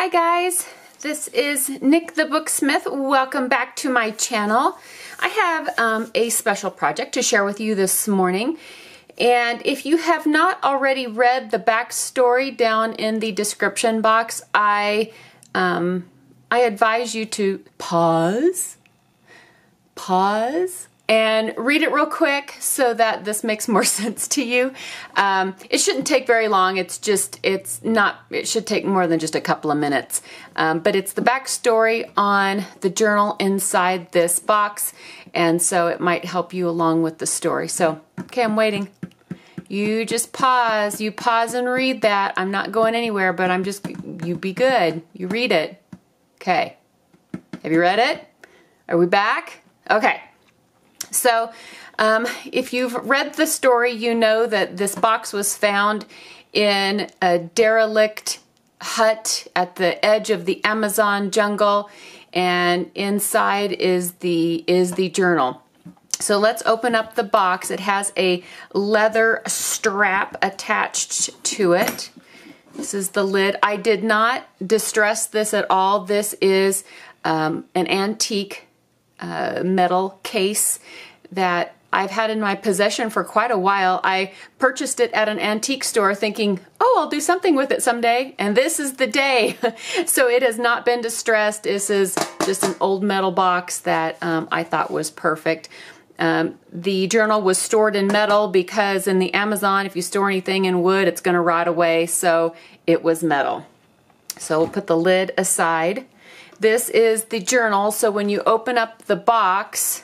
Hi guys, this is Nick the Booksmith. Welcome back to my channel. I have a special project to share with you this morning, and if you have not already read the backstory down in the description box, I advise you to pause and read it real quick so that this makes more sense to you. It shouldn't take very long. It should take more than just a couple of minutes. But it's the backstory on the journal inside this box, and so it might help you along with the story. So, okay, I'm waiting. You just pause. You pause and read that. I'm not going anywhere, but you be good. You read it. Okay. Have you read it? Are we back? Okay. So, if you've read the story, you know that this box was found in a derelict hut at the edge of the Amazon jungle, and inside is the journal. So let's open up the box. It has a leather strap attached to it. This is the lid. I did not distress this at all. This is an antique metal case that I've had in my possession for quite a while. I purchased it at an antique store thinking, oh, I'll do something with it someday, and this is the day. So it has not been distressed. This is just an old metal box that I thought was perfect. The journal was stored in metal because in the Amazon, if you store anything in wood, it's going to rot away, so it was metal. So we'll put the lid aside. This is the journal, so when you open up the box,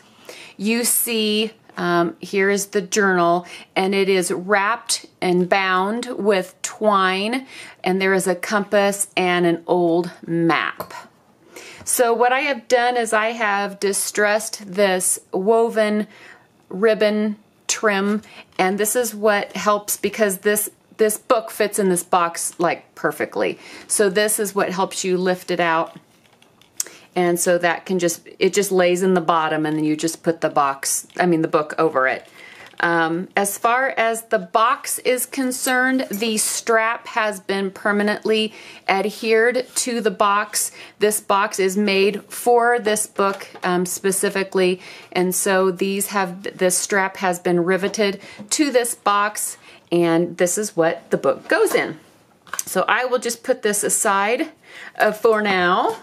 you see here is the journal, and it is wrapped and bound with twine, and there is a compass and an old map. So what I have done is I have distressed this woven ribbon trim, and this is what helps because this book fits in this box like perfectly. So this is what helps you lift it out. And so that can it just lays in the bottom, and then you just put the book over it. As far as the box is concerned, the strap has been permanently adhered to the box. This box is made for this book specifically, and so this strap has been riveted to this box, and this is what the book goes in. So I will just put this aside for now.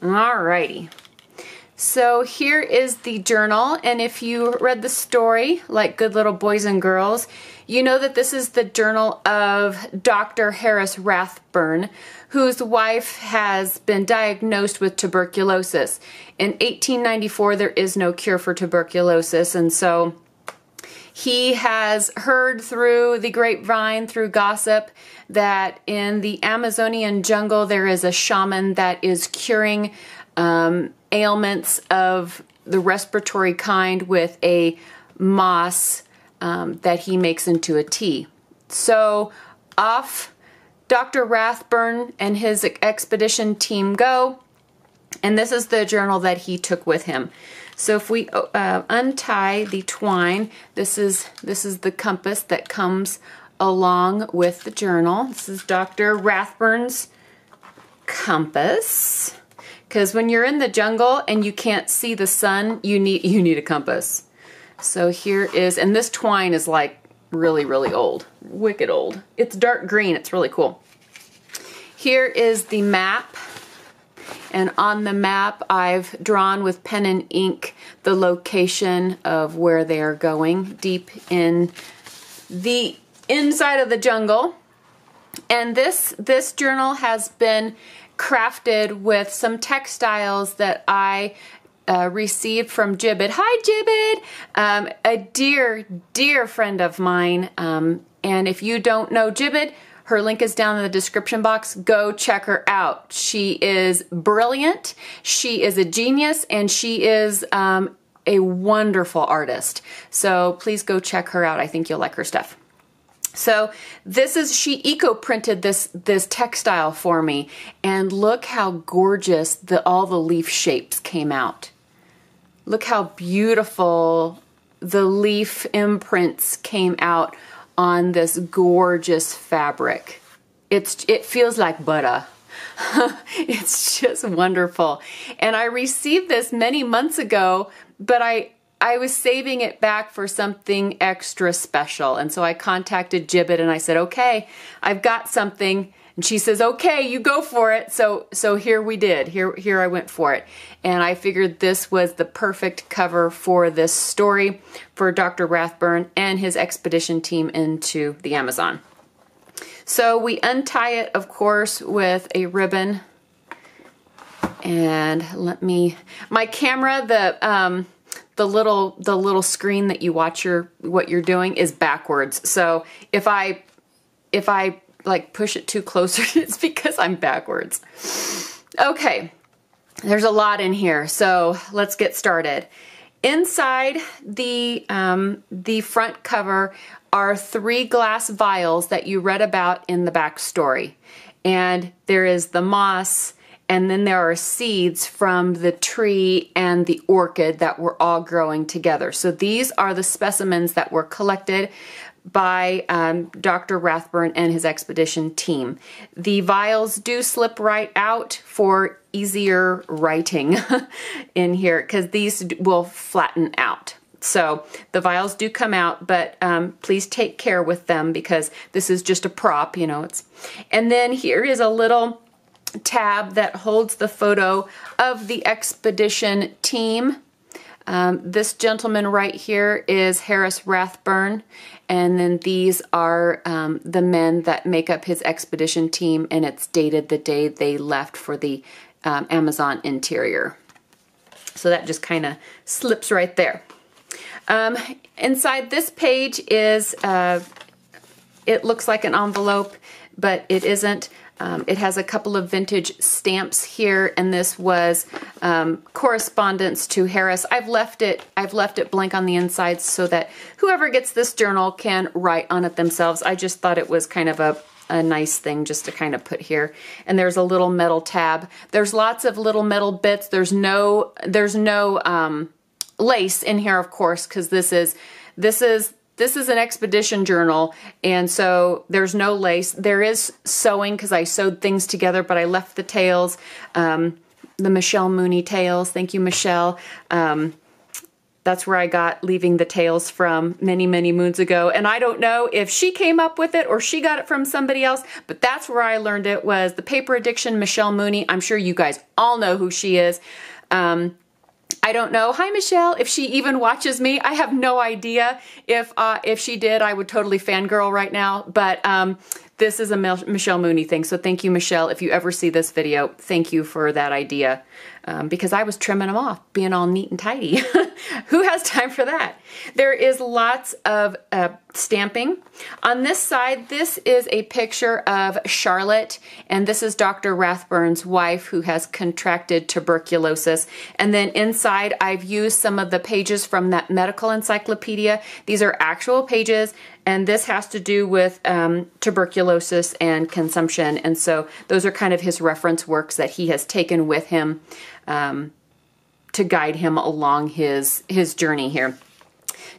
Alrighty, so here is the journal, and if you read the story like good little boys and girls, you know that this is the journal of Dr. Harris Rathburn, whose wife has been diagnosed with tuberculosis. In 1894, there is no cure for tuberculosis, and so he has heard through the grapevine, through gossip, that in the Amazonian jungle there is a shaman that is curing ailments of the respiratory kind with a moss that he makes into a tea. So off Dr. Rathburn and his expedition team go, and this is the journal that he took with him. So if we untie the twine, this is the compass that comes along with the journal. This is Dr. Rathburn's compass, because when you're in the jungle and you can't see the sun, you need a compass. So here is, and this twine is like really, really old, wicked old. It's dark green. It's really cool. Here is the map. And on the map, I've drawn with pen and ink the location of where they are going, deep in the inside of the jungle. And this journal has been crafted with some textiles that I received from Jibid. Hi, Jibid! A dear, dear friend of mine. And if you don't know Jibid, her link is down in the description box. Go check her out. She is brilliant, she is a genius, and she is a wonderful artist. So please go check her out. I think you'll like her stuff. So she eco-printed this textile for me, and look how gorgeous all the leaf shapes came out. Look how beautiful the leaf imprints came out on this gorgeous fabric. it feels like butter. It's just wonderful. And I received this many months ago, but I was saving it back for something extra special. And so I contacted Jibid and I said, okay, I've got something. And she says, okay, you go for it. So here we did. Here I went for it. And I figured this was the perfect cover for this story for Dr. Rathburn and his expedition team into the Amazon. So we untie it, of course, with a ribbon. And let me, my camera, the little screen that you watch what you're doing is backwards. So if I like push it too closer, it's because I'm backwards. Okay, there's a lot in here, so let's get started. Inside the front cover are 3 glass vials that you read about in the backstory, and there is the moss. And then there are seeds from the tree and the orchid that were all growing together. So these are the specimens that were collected by Dr. Rathburn and his expedition team. The vials do slip right out for easier writing in here, because these will flatten out. So the vials do come out, but please take care with them, because this is just a prop, you know. And then here is a little tab that holds the photo of the expedition team. This gentleman right here is Harris Rathburn, and then these are the men that make up his expedition team, and it's dated the day they left for the Amazon interior. So that just kind of slips right there. Inside this page is, it looks like an envelope, but it isn't. It has a couple of vintage stamps here, and this was correspondence to Harris. I've left it blank on the inside so that whoever gets this journal can write on it themselves. I just thought it was kind of a nice thing just to kind of put here. And there's a little metal tab. There's lots of little metal bits. There's no lace in here, of course, because this is an expedition journal, and so there's no lace. There is sewing, because I sewed things together, but I left the tails, the Michelle Mooney tails. Thank you, Michelle. That's where I got Leaving the Tails from many, many moons ago. And I don't know if she came up with it or she got it from somebody else, but that's where I learned it, was the paper addiction, Michelle Mooney. I'm sure you guys all know who she is. I don't know, hi Michelle, if she even watches me. I have no idea. If she did, I would totally fangirl right now, but this is a Michelle Mooney thing, so thank you, Michelle. If you ever see this video, thank you for that idea, because I was trimming them off, being all neat and tidy. Who has time for that? There is lots of stamping. On this side, this is a picture of Charlotte, and this is Dr. Rathburn's wife, who has contracted tuberculosis. And then inside, I've used some of the pages from that medical encyclopedia. These are actual pages, and this has to do with tuberculosis and consumption. And so those are kind of his reference works that he has taken with him to guide him along his journey here.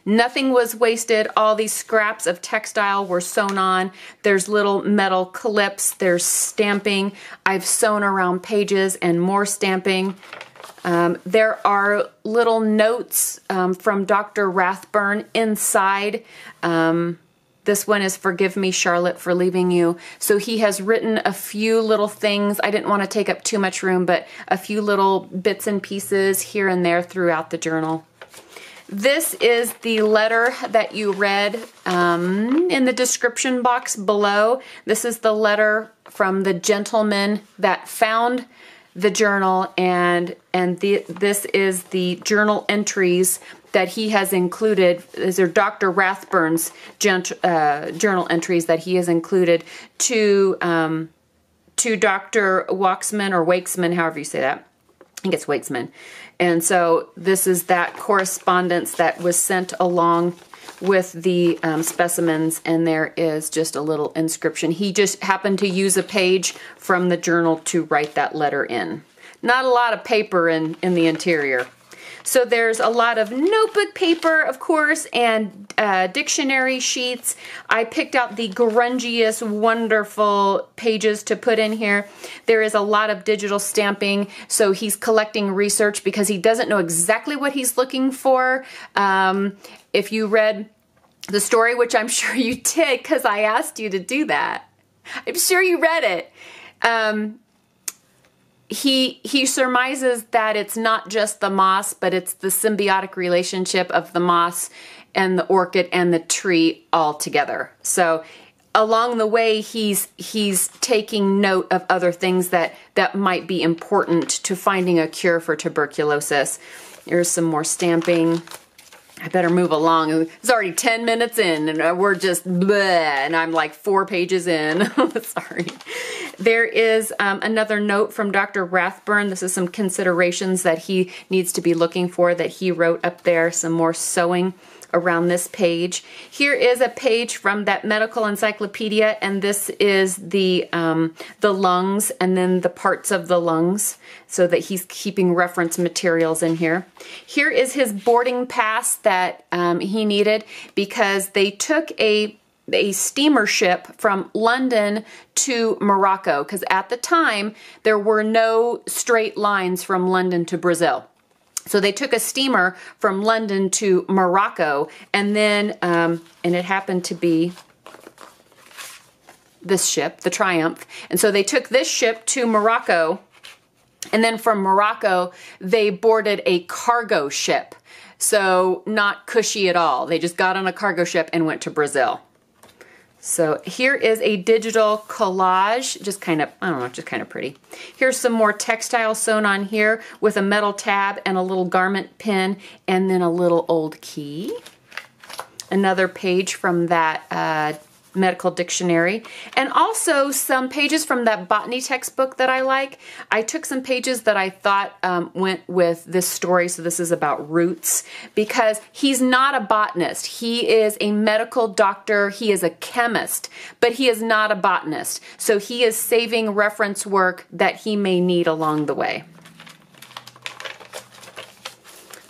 Nothing was wasted. All these scraps of textile were sewn on. There's little metal clips. There's stamping. I've sewn around pages and more stamping. There are little notes from Dr. Rathburn inside. This one is, forgive me, Charlotte, for leaving you. So he has written a few little things. I didn't want to take up too much room, but a few little bits and pieces here and there throughout the journal. This is the letter that you read in the description box below. This is the letter from the gentleman that found the journal, and this is the journal entries that he has included. These are Dr. Rathburn's journal entries that he has included to Dr. Waksman, or Waksman, however you say that. I think it's Waksman. And so this is that correspondence that was sent along with the specimens, and there is just a little inscription. He just happened to use a page from the journal to write that letter in. Not a lot of paper in the interior. So there's a lot of notebook paper, of course, and dictionary sheets. I picked out the grungiest, wonderful pages to put in here. There is a lot of digital stamping, so he's collecting research because he doesn't know exactly what he's looking for. If you read the story, which I'm sure you did because I asked you to do that, I'm sure you read it. He surmises that it's not just the moss, but it's the symbiotic relationship of the moss and the orchid and the tree all together. So along the way, he's taking note of other things that might be important to finding a cure for tuberculosis. Here's some more stamping. I better move along. It's already 10 minutes in and we're just bleh, and I'm like 4 pages in. Sorry. There is another note from Dr. Rathburn. This is some considerations that he needs to be looking for that he wrote up there. Some more sewing around this page. Here is a page from that medical encyclopedia, and this is the lungs and then the parts of the lungs, so that he's keeping reference materials in here. Here is his boarding pass that he needed because they took a steamer ship from London to Morocco, because at the time there were no straight lines from London to Brazil. So they took a steamer from London to Morocco, and then, and it happened to be this ship, the Triumph. And so they took this ship to Morocco, and then from Morocco, they boarded a cargo ship. So not cushy at all. They just got on a cargo ship and went to Brazil. So here is a digital collage, just kind of, I don't know, just kind of pretty. Here's some more textile sewn on here with a metal tab and a little garment pin and then a little old key. Another page from that medical dictionary, and also some pages from that botany textbook that I like. I took some pages that I thought went with this story, so this is about roots, because he's not a botanist. He is a medical doctor, he is a chemist, but he is not a botanist. So he is saving reference work that he may need along the way.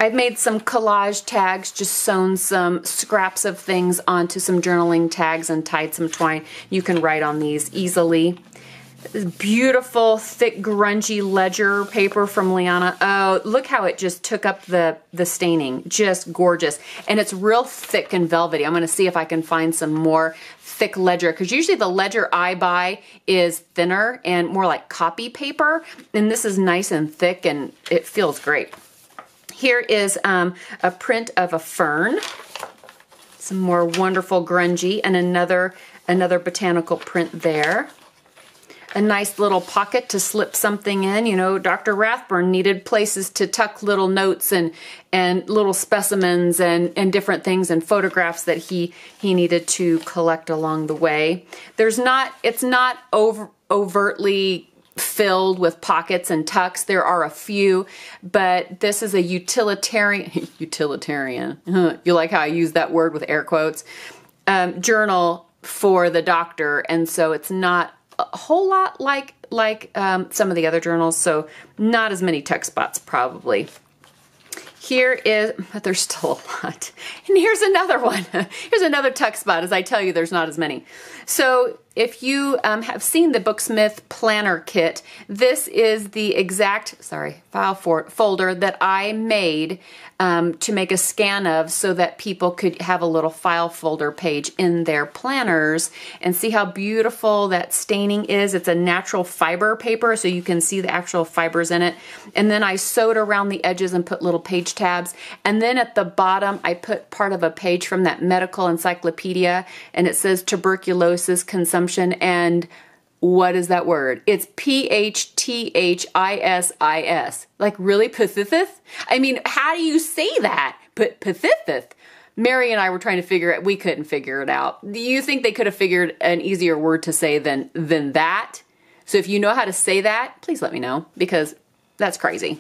I've made some collage tags, just sewn some scraps of things onto some journaling tags and tied some twine. You can write on these easily. This beautiful, thick, grungy ledger paper from Liana. Oh, look how it just took up the staining. Just gorgeous. And it's real thick and velvety. I'm going to see if I can find some more thick ledger, because usually the ledger I buy is thinner and more like copy paper. And this is nice and thick, and it feels great. Here is a print of a fern, some more wonderful grungy, and another botanical print there. A nice little pocket to slip something in. You know, Dr. Rathburn needed places to tuck little notes and little specimens and different things and photographs that he needed to collect along the way. There's not, it's not overtly filled with pockets and tucks. There are a few, but this is a utilitarian, you like how I use that word with air quotes, journal for the doctor. And so it's not a whole lot like some of the other journals, so not as many tuck spots probably. Here is, but there's still a lot. And here's another one. Here's another tuck spot, as I tell you, there's not as many. So if you have seen the Booksmith planner kit, this is the exact, sorry, folder that I made to make a scan of, so that people could have a little file folder page in their planners and see how beautiful that staining is. It's a natural fiber paper, so you can see the actual fibers in it. And then I sewed around the edges and put little page tabs. And then at the bottom, I put part of a page from that medical encyclopedia, and it says tuberculosis consumption. And what is that word? It's phthisis. Like, really, phthisis? I mean, how do you say that? Phthisis. Mary and I were trying to figure it. We couldn't figure it out. Do you think they could have figured an easier word to say than that? So if you know how to say that, please let me know, because that's crazy.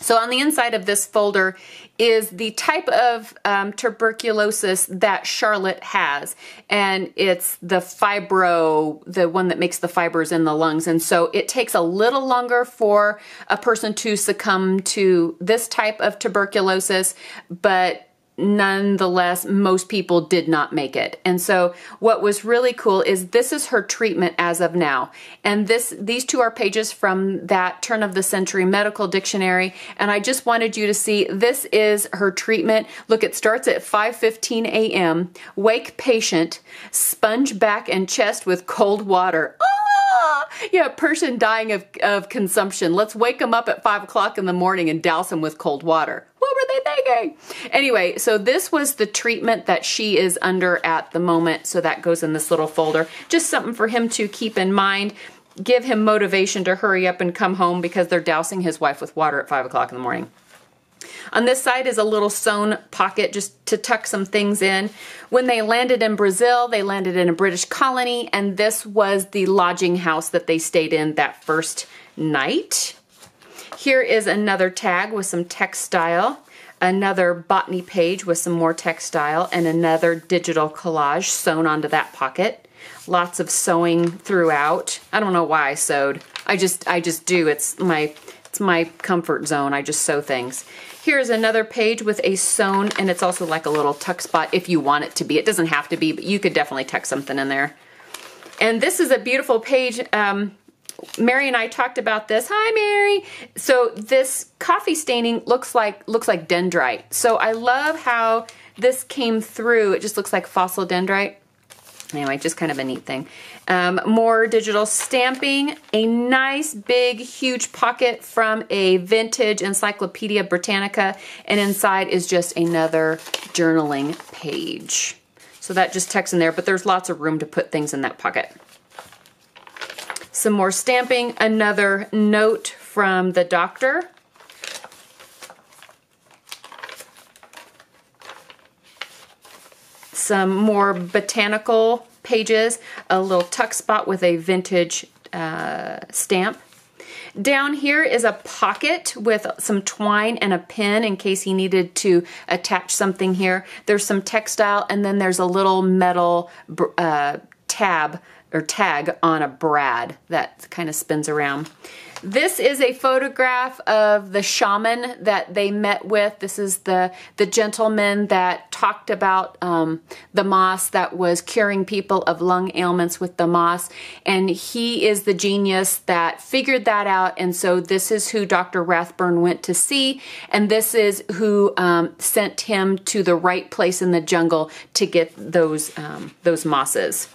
So on the inside of this folder is the type of tuberculosis that Charlotte has, and it's the fibro, the one that makes the fibers in the lungs. And so it takes a little longer for a person to succumb to this type of tuberculosis, but nonetheless, most people did not make it. And so what was really cool is this is her treatment as of now. And these two are pages from that turn of the century medical dictionary. And I just wanted you to see, this is her treatment. Look, it starts at 5:15 a.m. Wake patient, sponge back and chest with cold water. Yeah, person dying of consumption. Let's wake them up at 5 o'clock in the morning and douse them with cold water. What were they thinking? Anyway, so this was the treatment that she is under at the moment. So that goes in this little folder. Just something for him to keep in mind. Give him motivation to hurry up and come home because they're dousing his wife with water at 5 o'clock in the morning. On this side is a little sewn pocket just to tuck some things in. When they landed in Brazil, they landed in a British colony, and this was the lodging house that they stayed in that first night. Here is another tag with some textile, another botany page with some more textile, and another digital collage sewn onto that pocket. Lots of sewing throughout. I don't know why I sewed. I just do. It's my comfort zone. I just sew things. Here's another page with a sewn, and it's also like a little tuck spot if you want it to be. It doesn't have to be, but you could definitely tuck something in there. And this is a beautiful page. Mary and I talked about this. Hi, Mary. So this coffee staining looks like dendrite. So I love how this came through. It just looks like fossil dendrite. Anyway, just kind of a neat thing. More digital stamping, a nice big huge pocket from a vintage Encyclopedia Britannica, and inside is just another journaling page. So that just tucks in there, but there's lots of room to put things in that pocket. Some more stamping, another note from the doctor. Some more botanical pages, a little tuck spot with a vintage stamp. Down here is a pocket with some twine and a pin in case he needed to attach something here. There's some textile, and then there's a little metal tag on a brad that kind of spins around. This is a photograph of the shaman that they met with. This is the gentleman that talked about the moss, that was curing people of lung ailments with the moss. And he is the genius that figured that out. And so this is who Dr. Rathburn went to see. And this is who sent him to the right place in the jungle to get those mosses.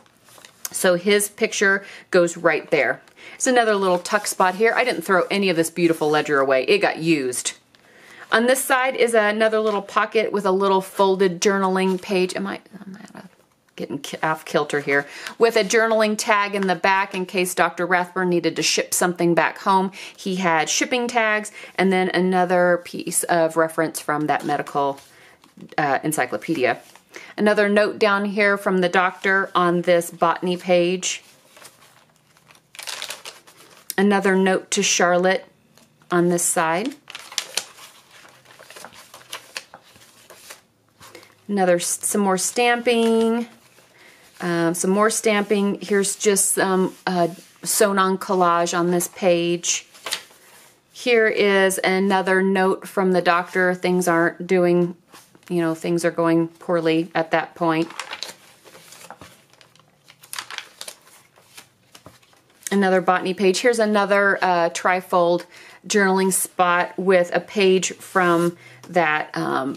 So his picture goes right there. It's another little tuck spot here. I didn't throw any of this beautiful ledger away. It got used. On this side is another little pocket with a little folded journaling page. I'm getting off kilter here. With a journaling tag in the back in case Dr. Rathburn needed to ship something back home. He had shipping tags, and then another piece of reference from that medical encyclopedia. Another note down here from the doctor on this botany page. Another note to Charlotte on this side. Some more stamping. Some more stamping. Here's just some sewn-on collage on this page. Here is another note from the doctor. Things aren't doing, you know, things are going poorly at that point. Another botany page. Here's another trifold journaling spot with a page from that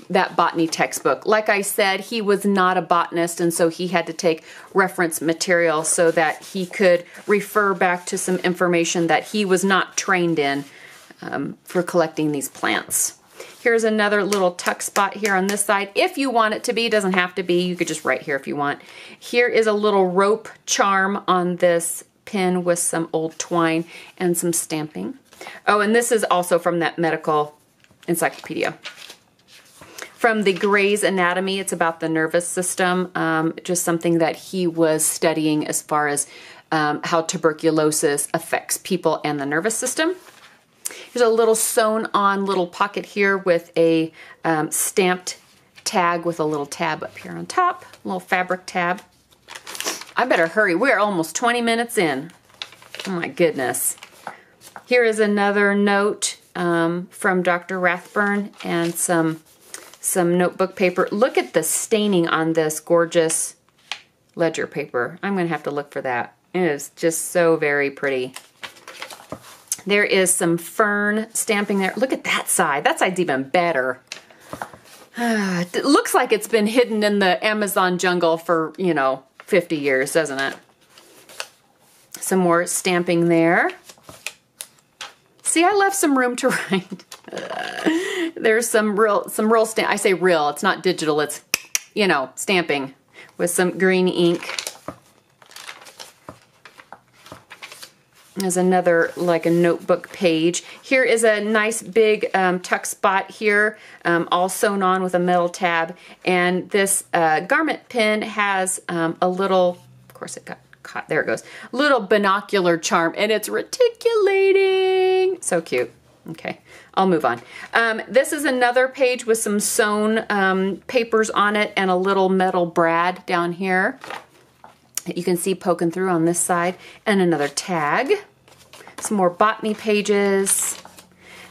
that botany textbook. Like I said, he was not a botanist, and so he had to take reference material so that he could refer back to some information that he was not trained in for collecting these plants. Here's another little tuck spot here on this side. If you want it to be, it doesn't have to be. You could just write here if you want. Here is a little rope charm on this pin with some old twine and some stamping. Oh, and this is also from that medical encyclopedia. From the Gray's Anatomy, it's about the nervous system, just something that he was studying as far as how tuberculosis affects people and the nervous system. There's a little sewn on little pocket here with a stamped tag with a little tab up here on top, a little fabric tab. I better hurry. We're almost 20 minutes in. Oh my goodness. Here is another note from Dr. Rathburn and some notebook paper. Look at the staining on this gorgeous ledger paper. I'm going to have to look for that. It is just so very pretty. There is some fern stamping there. Look at that side. That side's even better. It looks like it's been hidden in the Amazon jungle for, 50 years, doesn't it? Some more stamping there. See, I left some room to write. There's some real stamp. I say real, it's not digital, it's, stamping with some green ink. There's another, a notebook page. Here is a nice big tuck spot here, all sewn on with a metal tab. And this garment pin has a little, of course it got caught, there it goes, little binocular charm, and it's reticulating. So cute. Okay, I'll move on. This is another page with some sewn papers on it and a little metal brad down here that you can see poking through on this side, and another tag. Some more botany pages.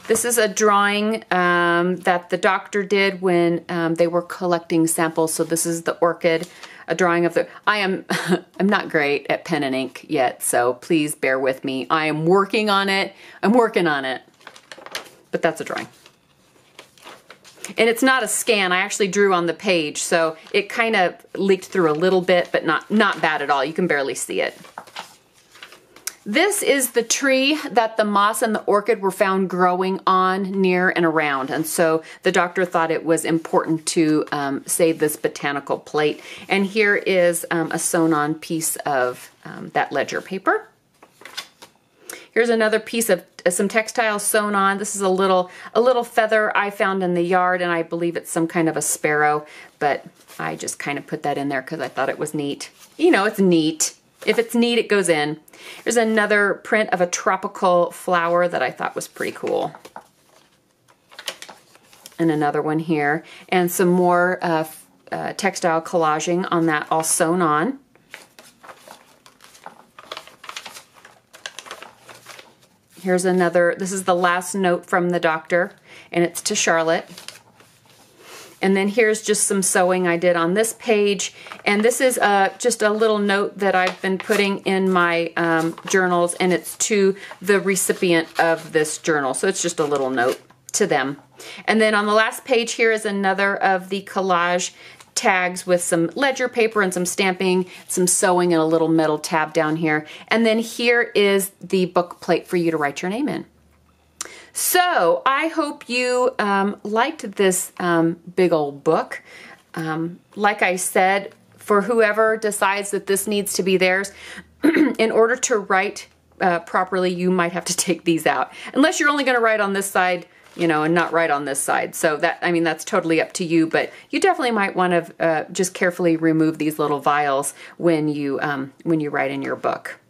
This is a drawing that the doctor did when they were collecting samples. So this is the orchid, a drawing of the, I'm not great at pen and ink yet, so please bear with me. I am working on it, but that's a drawing. And it's not a scan, I actually drew on the page, so it kind of leaked through a little bit, but not bad at all. You can barely see it. This is the tree that the moss and the orchid were found growing on, near, and around. And so the doctor thought it was important to save this botanical plate. And here is a sewn-on piece of that ledger paper. Here's another piece of some textiles sewn on. This is a little feather I found in the yard, and I believe it's some kind of a sparrow, but I just kind of put that in there because I thought it was neat. It's neat. If it's neat, it goes in. Here's another print of a tropical flower that I thought was pretty cool. And another one here, and some more textile collaging on that, all sewn on. Here's another, this is the last note from the doctor, and it's to Charlotte. And then here's just some sewing I did on this page. And this is just a little note that I've been putting in my journals, and it's to the recipient of this journal. So it's just a little note to them. And then on the last page here is another of the collage tags with some ledger paper and some stamping, some sewing, and a little metal tab down here. And then here is the book plate for you to write your name in. So I hope you liked this big old book. Like I said, for whoever decides that this needs to be theirs, in order to write properly, you might have to take these out. Unless you're only going to write on this side, and not right on this side. So that, that's totally up to you, but you definitely might want to just carefully remove these little vials when you write in your book.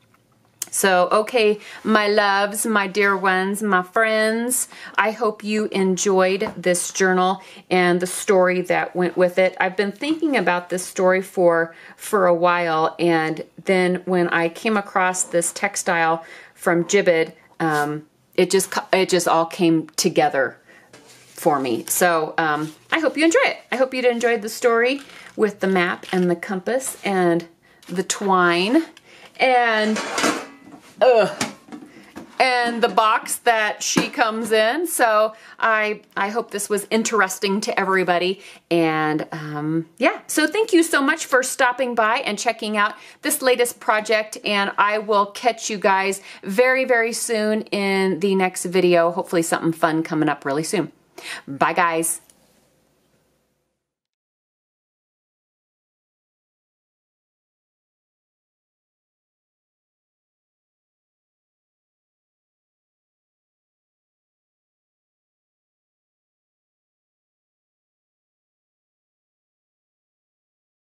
So, okay, my loves, my dear ones, my friends, I hope you enjoyed this journal and the story that went with it. I've been thinking about this story for a while, and then when I came across this textile from Jibid, it just all came together for me. So I hope you enjoy it. I hope you enjoyed the story with the map and the compass and the twine and the box that she comes in. So I hope this was interesting to everybody. And yeah, so thank you so much for stopping by and checking out this latest project. And I will catch you guys very, very soon in the next video. Hopefully something fun coming up really soon. Bye guys.